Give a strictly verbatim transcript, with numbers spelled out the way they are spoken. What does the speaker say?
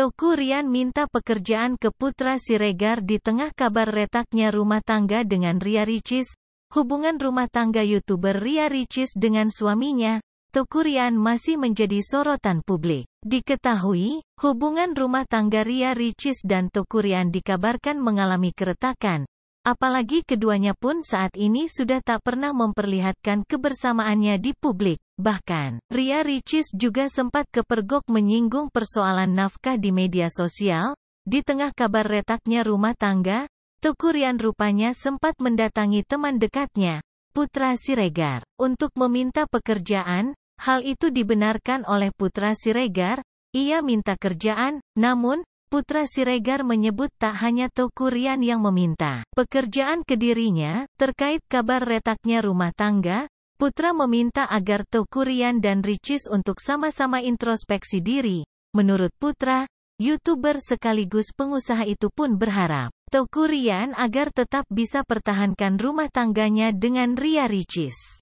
Teuku Ryan minta pekerjaan ke Putra Siregar di tengah kabar retaknya rumah tangga dengan Ria Ricis. Hubungan rumah tangga YouTuber Ria Ricis dengan suaminya, Teuku Ryan, masih menjadi sorotan publik. Diketahui, hubungan rumah tangga Ria Ricis dan Teuku Ryan dikabarkan mengalami keretakan. Apalagi keduanya pun saat ini sudah tak pernah memperlihatkan kebersamaannya di publik. Bahkan, Ria Ricis juga sempat kepergok menyinggung persoalan nafkah di media sosial. Di tengah kabar retaknya rumah tangga, Teuku Ryan rupanya sempat mendatangi teman dekatnya, Putra Siregar, untuk meminta pekerjaan. Hal itu dibenarkan oleh Putra Siregar. Ia minta kerjaan, namun Putra Siregar menyebut tak hanya Teuku Ryan yang meminta pekerjaan ke dirinya. Terkait kabar retaknya rumah tangga, Putra meminta agar Teuku Ryan dan Ricis untuk sama-sama introspeksi diri. Menurut Putra, YouTuber sekaligus pengusaha itu pun berharap Teuku Ryan agar tetap bisa pertahankan rumah tangganya dengan Ria Ricis.